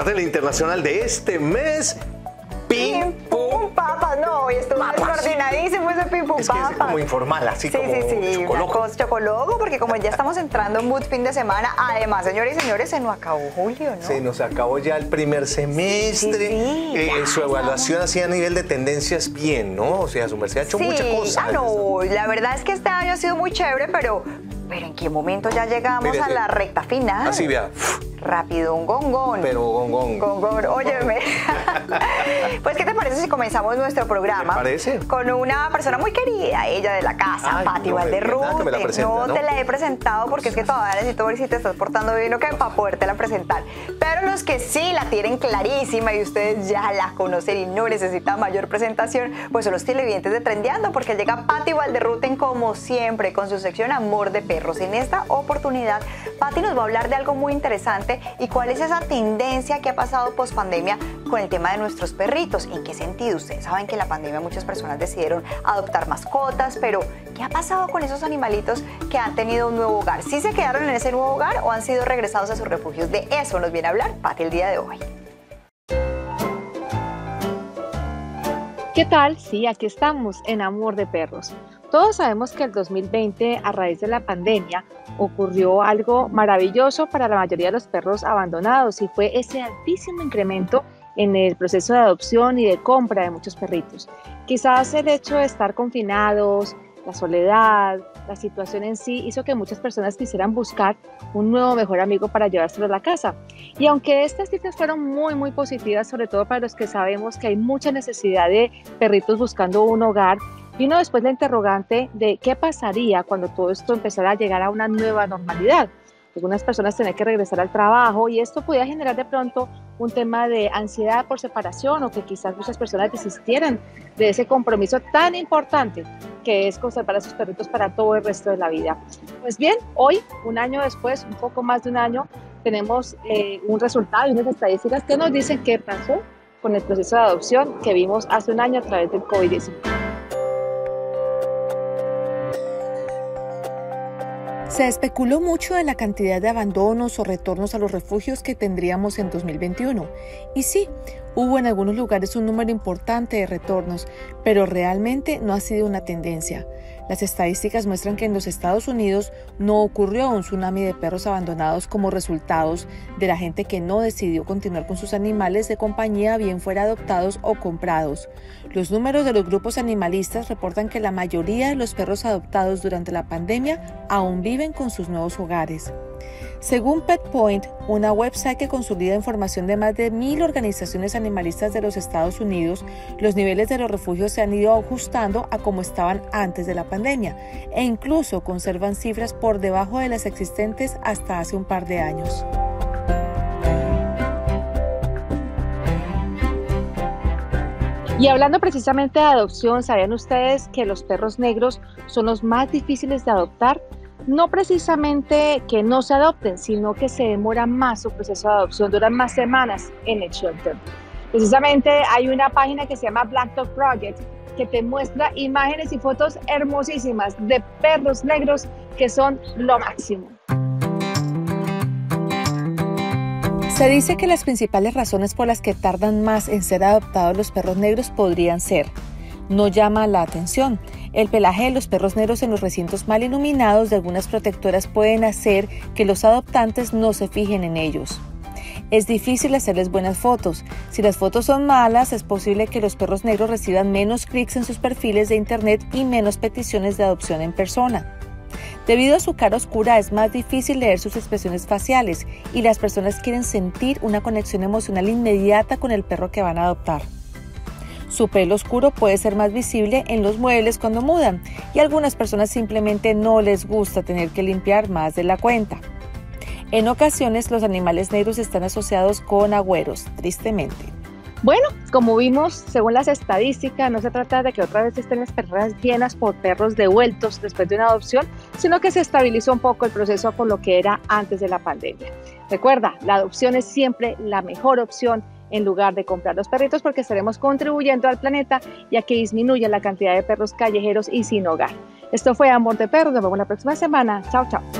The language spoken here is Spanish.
Estrella Internacional de este mes, Pim Pum Papa. No, hoy estuvo descoordinadísimo ese Pim Pum Papa. Es como informal, así como chocoloco, porque como ya estamos entrando en mood fin de semana, además, señores y señores, se nos acabó julio, ¿no? Se nos acabó ya el primer semestre. Su evaluación así a nivel de tendencias, bien, ¿no? O sea, su merced ha hecho muchas cosas. Ah, no, la verdad es que este año ha sido muy chévere, pero ¿en qué momento ya llegamos a la recta final? Así, vea. Rápido, un gongón. Pero gongón. Gongón, óyeme. Pues, ¿qué te parece si comenzamos nuestro programa? ¿Te parece? Con una persona muy querida, ella de la casa, Pati Valderrute. No te la he presentado porque es que todavía necesito ver si te estás portando bien o qué para podértela presentar. Pero los que sí la tienen clarísima y ustedes ya la conocen y no necesitan mayor presentación, pues son los televidentes de Trendeando, porque llega Pati Valderrute, como siempre, con su sección Amor de Perros. En esta oportunidad, Pati nos va a hablar de algo muy interesante. ¿Y cuál es esa tendencia que ha pasado post pandemia con el tema de nuestros perritos? ¿En qué sentido? Ustedes saben que en la pandemia muchas personas decidieron adoptar mascotas, pero ¿qué ha pasado con esos animalitos que han tenido un nuevo hogar? ¿Sí se quedaron en ese nuevo hogar o han sido regresados a sus refugios? De eso nos viene a hablar Pati el día de hoy. ¿Qué tal? Sí, aquí estamos en Amor de Perros. Todos sabemos que el 2020, a raíz de la pandemia, ocurrió algo maravilloso para la mayoría de los perros abandonados y fue ese altísimo incremento en el proceso de adopción y de compra de muchos perritos. Quizás el hecho de estar confinados, la soledad, la situación en sí hizo que muchas personas quisieran buscar un nuevo mejor amigo para llevárselo a la casa. Y aunque estas cifras fueron muy positivas, sobre todo para los que sabemos que hay mucha necesidad de perritos buscando un hogar, y uno después la interrogante de qué pasaría cuando todo esto empezara a llegar a una nueva normalidad. Algunas personas tenían que regresar al trabajo y esto podía generar de pronto un tema de ansiedad por separación o que quizás muchas personas desistieran de ese compromiso tan importante que es conservar a sus perritos para todo el resto de la vida. Pues bien, hoy, un año después, un poco más de un año, tenemos un resultado y unas estadísticas que nos dicen qué pasó con el proceso de adopción que vimos hace un año a través del COVID-19. Se especuló mucho de la cantidad de abandonos o retornos a los refugios que tendríamos en 2021. Y sí, hubo en algunos lugares un número importante de retornos, pero realmente no ha sido una tendencia. Las estadísticas muestran que en los Estados Unidos no ocurrió un tsunami de perros abandonados como resultados de la gente que no decidió continuar con sus animales de compañía, bien fuera adoptados o comprados. Los números de los grupos animalistas reportan que la mayoría de los perros adoptados durante la pandemia aún viven con sus nuevos hogares. Según PetPoint, una website que consolida información de más de 1.000 organizaciones animalistas de los Estados Unidos, los niveles de los refugios se han ido ajustando a como estaban antes de la pandemia e incluso conservan cifras por debajo de las existentes hasta hace un par de años. Y hablando precisamente de adopción, ¿sabían ustedes que los perros negros son los más difíciles de adoptar? No precisamente que no se adopten, sino que se demora más su proceso de adopción, duran más semanas en el shelter. Precisamente hay una página que se llama Black Dog Project que te muestra imágenes y fotos hermosísimas de perros negros que son lo máximo. Se dice que las principales razones por las que tardan más en ser adoptados los perros negros podrían ser: no llama la atención. El pelaje de los perros negros en los recintos mal iluminados de algunas protectoras pueden hacer que los adoptantes no se fijen en ellos. Es difícil hacerles buenas fotos. Si las fotos son malas, es posible que los perros negros reciban menos clics en sus perfiles de internet y menos peticiones de adopción en persona. Debido a su cara oscura, es más difícil leer sus expresiones faciales y las personas quieren sentir una conexión emocional inmediata con el perro que van a adoptar. Su pelo oscuro puede ser más visible en los muebles cuando mudan y a algunas personas simplemente no les gusta tener que limpiar más de la cuenta. En ocasiones los animales negros están asociados con agüeros, tristemente. Bueno, como vimos, según las estadísticas, no se trata de que otra vez estén las perreras llenas por perros devueltos después de una adopción, sino que se estabilizó un poco el proceso con lo que era antes de la pandemia. Recuerda, la adopción es siempre la mejor opción en lugar de comprar los perritos, porque estaremos contribuyendo al planeta y a que disminuya la cantidad de perros callejeros y sin hogar. Esto fue Amor de Perros, nos vemos la próxima semana. Chao, chao.